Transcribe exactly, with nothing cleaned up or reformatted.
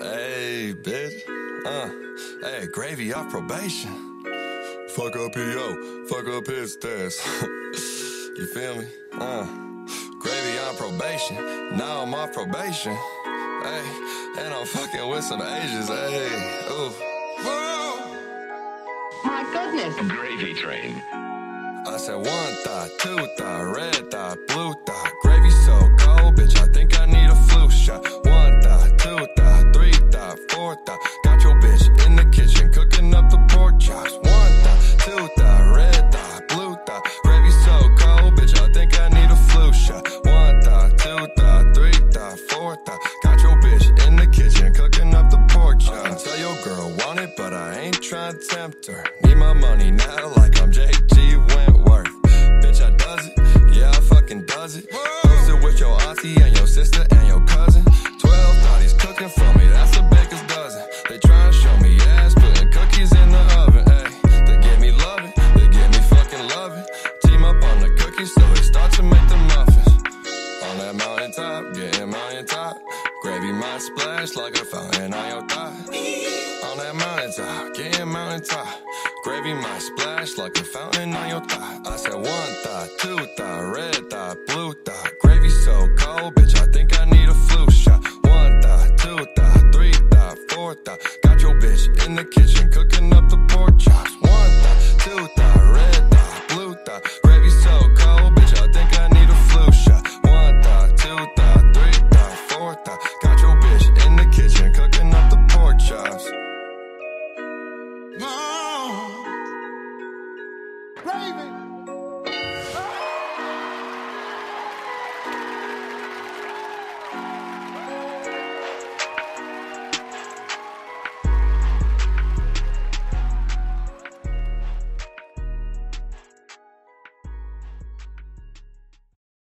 Hey, bitch. Uh, hey, gravy off probation. Fuck up P O, fuck up his test. You feel me? Uh, gravy on probation. Now I'm off probation. Hey, and I'm fucking with some Asians. Hey, oof. Whoa! My goodness. Gravy train. I said one thigh, two thigh, red thigh, blue thigh. Gravy so cold, bitch. I think I need a flu shot. One thigh, two thigh, three thigh, four thigh. Got your bitch in the kitchen cooking up the pork chops. One thigh, two thigh, red thigh, blue thigh. Gravy so cold, bitch. I think I need a flu shot. One thigh, two thigh, three thigh, four thigh. Got your bitch in the kitchen cooking up the pork chops. I can tell your girl want it, but I ain't trying to tempt her. Need my money now, like I'm J G Wentworth. Bitch, I does it. Yeah, I fucking does it. Post it with your auntie and your sister and your cousin. Twelve thotties cooking for me, that's a baker's dozen. They try and show me ass, putting cookies in the oven. Ay, they get me loving, they get me fucking loving. Team up on the cookies, so they start to make the muffins. On that mountaintop, getting mountain top. Gravy might splash like a fountain on your thigh. On that mountaintop, getting mountain top. Gravy might splash like a fountain on your thigh. I said one thigh, two thigh, red thigh, blue thigh. Gravy so cold, bitch, I think I need